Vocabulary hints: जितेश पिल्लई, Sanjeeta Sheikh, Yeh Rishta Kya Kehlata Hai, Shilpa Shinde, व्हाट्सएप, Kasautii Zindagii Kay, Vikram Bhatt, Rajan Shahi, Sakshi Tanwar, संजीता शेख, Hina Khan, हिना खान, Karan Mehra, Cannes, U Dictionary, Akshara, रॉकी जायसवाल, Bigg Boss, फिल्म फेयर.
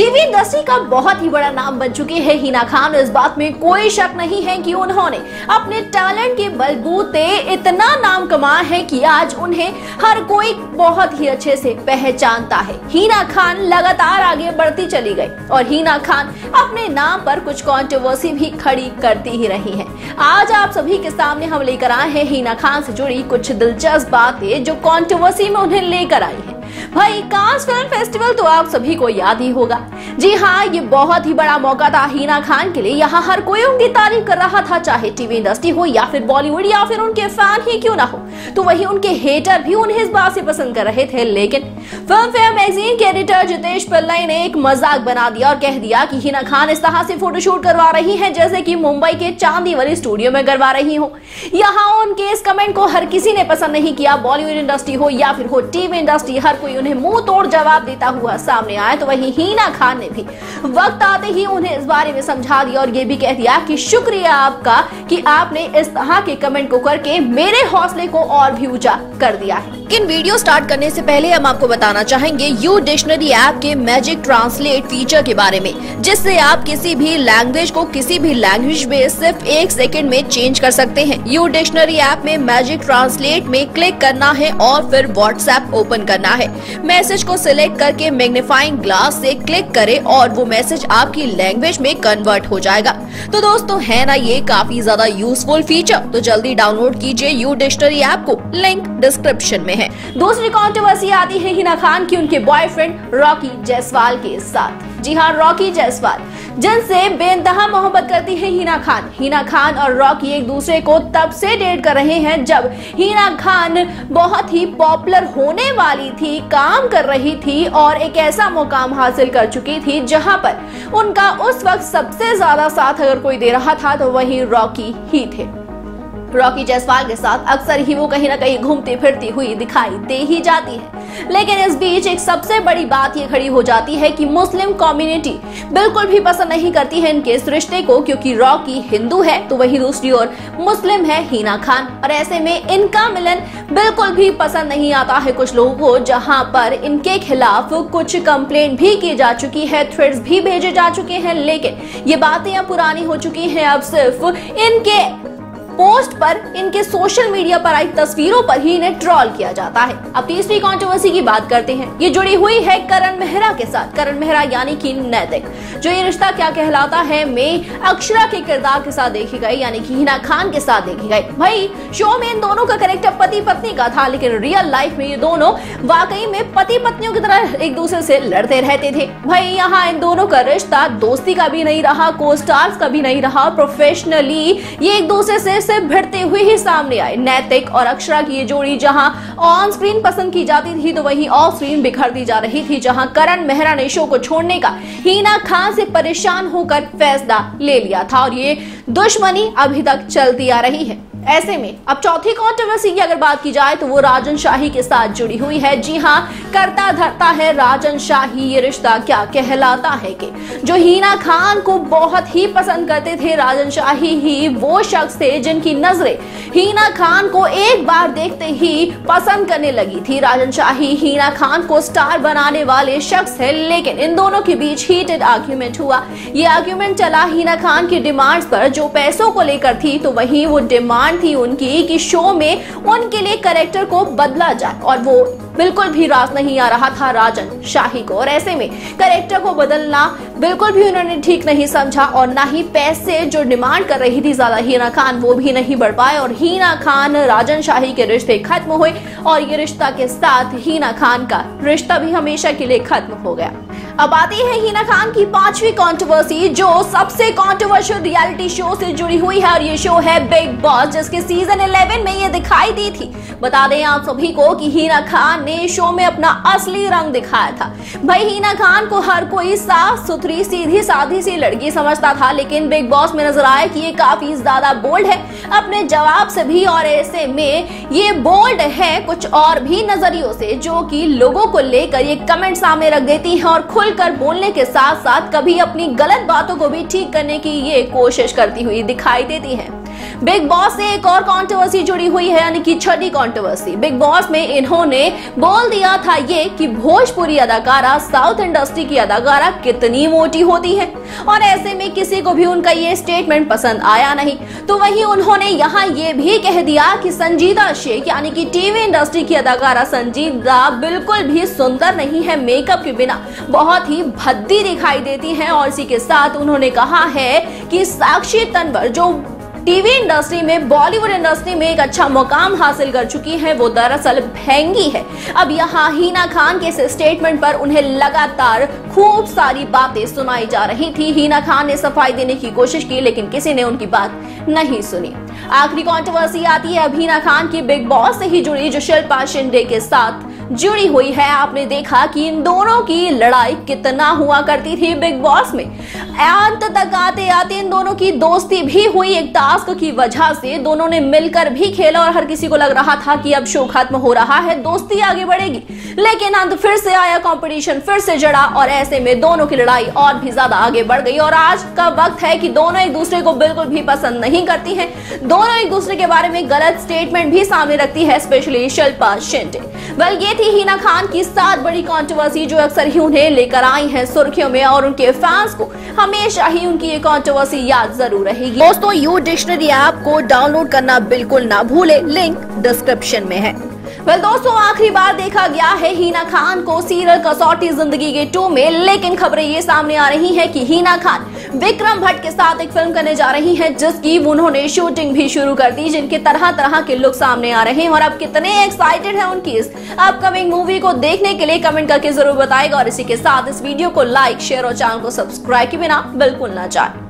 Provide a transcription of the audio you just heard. TV industry का बहुत ही बड़ा नाम बन चुके हैं हिना खान। इस बात में कोई शक नहीं है कि उन्होंने अपने टैलेंट के बलबूते इतना नाम कमाया है कि आज उन्हें हर कोई बहुत ही अच्छे से पहचानता है। हिना खान लगातार आगे बढ़ती चली गई और हिना खान अपने नाम पर कुछ कंट्रोवर्सी भी खड़ी करती ही रही हैं। आज आप सभी के सामने हम लेकर आए हैं हिना खान से जुड़ी कुछ दिलचस्प बातें जो कंट्रोवर्सी में उन्हें लेकर आई हैं। भाई कांस फिल्म फेस्टिवल तो आप सभी को याद ही होगा। जी हाँ, ये बहुत ही बड़ा मौका था हिना खान के लिए। यहाँ हर कोई उनकी तारीफ कर रहा था, चाहे टीवी इंडस्ट्री हो या फिर बॉलीवुड या फिर उनके फैन ही क्यों ना हो। तो वहीं उनके हेटर भी उन्हें इस बात से पसंद कर रहे थे, लेकिन फिल्म फेयर मैगजीन के एडिटर जितेश पिल्लई ने एक मजाक बना दिया और कह दिया कि हिना खान इस तरह से फोटोशूट करवा रही है जैसे की मुंबई के चांदी वाली स्टूडियो में करवा रही हो। यहाँ उनके इस कमेंट को हर किसी ने पसंद नहीं किया। बॉलीवुड इंडस्ट्री हो या फिर हो टीवी इंडस्ट्री, हर कोई उन्हें मुंह तोड़ जवाब देता हुआ सामने आया। तो वहीं हिना खान ने भी वक्त आते ही उन्हें इस बारे में समझा दिया और ये भी कह दिया कि शुक्रिया आपका कि आपने इस तरह के कमेंट को करके मेरे हौसले को और भी ऊंचा कर दिया है। लेकिन वीडियो स्टार्ट करने से पहले हम आपको बताना चाहेंगे यू डिक्शनरी ऐप के मैजिक ट्रांसलेट फीचर के बारे में, जिससे आप किसी भी लैंग्वेज को किसी भी लैंग्वेज में सिर्फ 1 सेकंड में चेंज कर सकते हैं। यू डिक्शनरी ऐप में मैजिक ट्रांसलेट में क्लिक करना है और फिर व्हाट्सएप ओपन करना है। मैसेज को सिलेक्ट करके मैग्नीफाइंग ग्लास से क्लिक करें और वो मैसेज आपकी लैंग्वेज में कन्वर्ट हो जाएगा। तो दोस्तों है ना ये काफी ज्यादा यूजफुल फीचर, तो जल्दी डाउनलोड कीजिए यू डिक्शनरी ऐप को, लिंक डिस्क्रिप्शन में है। दूसरी कंट्रोवर्सी आती है हिना खान की उनके बॉयफ्रेंड रॉकी जायसवाल के साथ। जी हाँ, रॉकी जायसवाल जिनसे बेइंतहा मोहब्बत करती है हिना खान। हिना खान और रॉकी एक दूसरे को तब से डेट कर रहे हैं जब हिना खान बहुत ही पॉपुलर होने वाली थी, काम कर रही थी और एक ऐसा मुकाम हासिल कर चुकी थी जहां पर उनका उस वक्त सबसे ज्यादा साथ अगर कोई दे रहा था तो वही रॉकी ही थे। रॉकी जायसवाल के साथ अक्सर ही वो कहीं ना कहीं घूमती फिरती हुई दिखाई दे ही जाती है। लेकिन इस बीच एक सबसे बड़ी बात ये खड़ी हो जाती है कि मुस्लिम कम्युनिटी बिल्कुल भी पसंद नहीं करती है इनके इस रिश्ते को, क्योंकि रॉकी हिंदू है तो वहीं दूसरी ओर मुस्लिम है हिना खान और ऐसे में इनका मिलन बिल्कुल भी पसंद नहीं आता है कुछ लोगों को। जहाँ पर इनके खिलाफ कुछ कंप्लेंट भी की जा चुकी है, थ्रेड्स भी भेजे जा चुके हैं, लेकिन ये बातें अब पुरानी हो चुकी है। अब सिर्फ इनके पोस्ट पर, इनके सोशल मीडिया पर आई तस्वीरों पर ही इन्हें ट्रोल किया जाता है। अब तीसरी कंट्रोवर्सी की बात करते हैं। ये जुड़ी हुई है करण मेहरा के साथ। करण मेहरा यानी कि नैतिक, जो ये रिश्ता क्या कहलाता है में अक्षरा के किरदार के साथ देखी गई, यानी कि हिना खान के साथ देखी गई। भाई शो में इन दोनों का करेक्टर पति पत्नी का था, लेकिन रियल लाइफ में ये दोनों वाकई में पति पत्नियों की तरह एक दूसरे से लड़ते रहते थे। भाई यहाँ इन दोनों का रिश्ता दोस्ती का भी नहीं रहा, को स्टार्स का भी नहीं रहा, प्रोफेशनली ये एक दूसरे से भिड़ते हुए ही सामने आए। नैतिक और अक्षरा की ये जोड़ी जहां ऑन स्क्रीन पसंद की जाती थी तो वहीं ऑफ स्क्रीन बिखरती जा रही थी। जहां करण मेहरा ने शो को छोड़ने का हिना खान से परेशान होकर फैसला ले लिया था और ये दुश्मनी अभी तक चलती आ रही है। ऐसे में अब चौथी कंट्रोवर्सी की अगर बात की जाए तो वो राजन शाही के साथ जुड़ी हुई है। जी हाँ, करता धरता है राजन शाही ये रिश्ता क्या कहलाता है के, जो हिना खान को बहुत ही पसंद करते थे। राजन शाही ही वो शख्स थे जिनकी नजरें हिना खान को एक बार देखते ही पसंद करने लगी थी। राजन शाही हिना खान को स्टार बनाने वाले शख्स है, लेकिन इन दोनों के बीच हीटेड आर्ग्यूमेंट हुआ। ये आर्ग्यूमेंट चला हिना खान की डिमांड्स पर जो पैसों को लेकर थी। तो वहीं वो डिमांड थी उनकी कि शो में उनके लिए कैरेक्टर को बदला जाए और वो बिल्कुल भी रास नहीं आ रहा था राजन शाही को। और ऐसे में कैरेक्टर को बदलना बिल्कुल भी उन्होंने ठीक नहीं समझा और ना ही पैसे जो डिमांड कर रही थी ज्यादा हिना खान, वो भी नहीं बढ़ पाए और हिना खान राजन शाही के रिश्ते खत्म हुए और ये रिश्ता के साथ हिना खान का रिश्ता भी हमेशा के लिए खत्म हो गया। अब आती है हिना खान की पांचवी कंट्रोवर्सी, जो सबसे कंट्रोवर्शियल रियलिटी शो से जुड़ी हुई है और ये शो है बिग बॉस, जिसके सीजन 11 में ये दिखाई दी थी। बता दें आप सभी को कि हिना खान ने शो में अपना असली रंग दिखाया था। भाई हिना खान को हर कोई साफ सुथरी सीधी साधी सी लड़की समझता था, लेकिन बिग बॉस में नजर आया कि ये काफी ज्यादा बोल्ड है अपने जवाब से भी और ऐसे में ये बोल्ड है कुछ और भी नजरियों से, जो कि लोगों को लेकर ये कमेंट सामने रख देती है और खुलकर बोलने के साथ साथ कभी अपनी गलत बातों को भी ठीक करने की ये कोशिश करती हुई दिखाई देती है। बिग बॉस से एक और कंट्रोवर्सी जुड़ी हुई है, यानी कि छठी कंट्रोवर्सी। बिग बॉस में इन्होंने बोल दिया था ये कि भोजपुरी अदाकारा, साउथ इंडस्ट्री की अदाकारा कितनी मोटी होती है, और ऐसे में किसी को भी उनका ये स्टेटमेंट पसंद आया नहीं। तो वहीं उन्होंने यहाँ ये भी कह दिया कि संजीता शेख यानी कि टीवी इंडस्ट्री की अदाकारा संजीता बिल्कुल भी सुंदर नहीं है, मेकअप के बिना बहुत ही भद्दी दिखाई देती है। और इसी के साथ उन्होंने कहा है कि साक्षी तनवर जो टीवी इंडस्ट्री में, बॉलीवुड इंडस्ट्री में एक अच्छा मुकाम हासिल कर चुकी है, वो दरअसल भैंगी है। अब यहाँ हीना खान के इस स्टेटमेंट पर उन्हें लगातार खूब सारी बातें सुनाई जा रही थी। हीना खान ने सफाई देने की कोशिश की, लेकिन किसी ने उनकी बात नहीं सुनी। आखिरी कंट्रोवर्सी आती है अब हीना खान की बिग बॉस से ही जुड़ी, जो शिल्पा शिंदे के साथ जुड़ी हुई है। आपने देखा कि इन दोनों की लड़ाई कितना हुआ करती थी बिग बॉस में। अंत तक आते आते इन दोनों की दोस्ती भी हुई, एक टास्क की वजह से दोनों ने मिलकर भी खेला, और हर किसी को लग रहा था कि अब शो खत्म हो रहा है, दोस्ती आगे बढ़ेगी, लेकिन अंत फिर से आया कंपटीशन, फिर से जड़ा, और ऐसे में दोनों की लड़ाई और भी ज्यादा आगे बढ़ गई। और आज का वक्त है कि दोनों एक दूसरे को बिल्कुल भी पसंद नहीं करती है, दोनों एक दूसरे के बारे में गलत स्टेटमेंट भी सामने रखती है, स्पेशली शिल्पा शिंदे। वेल, ये थी हीना खान की 7 बड़ी कंट्रोवर्सी जो अक्सर ही उन्हें लेकर आई हैं सुर्खियों में, और उनके फैंस को हमेशा ही उनकी ये कंट्रोवर्सी याद जरूर रहेगी। दोस्तों, यू डिक्शनरी ऐप को डाउनलोड करना बिल्कुल ना भूले, लिंक डिस्क्रिप्शन में है। वेल दोस्तों, आखिरी बार देखा गया है हीना खान को सीरियल कसौटी जिंदगी के 2 में, लेकिन खबरें ये सामने आ रही हैं कि हीना खान विक्रम भट्ट के साथ एक फिल्म करने जा रही हैं, जिसकी उन्होंने शूटिंग भी शुरू कर दी, जिनके तरह तरह के लुक सामने आ रहे हैं। और आप कितने एक्साइटेड हैं उनकी इस अपकमिंग मूवी को देखने के लिए, कमेंट करके जरूर बताएगा। और इसी के साथ इस वीडियो को लाइक, शेयर और चैनल को सब्सक्राइब के बिना बिल्कुल ना जाए।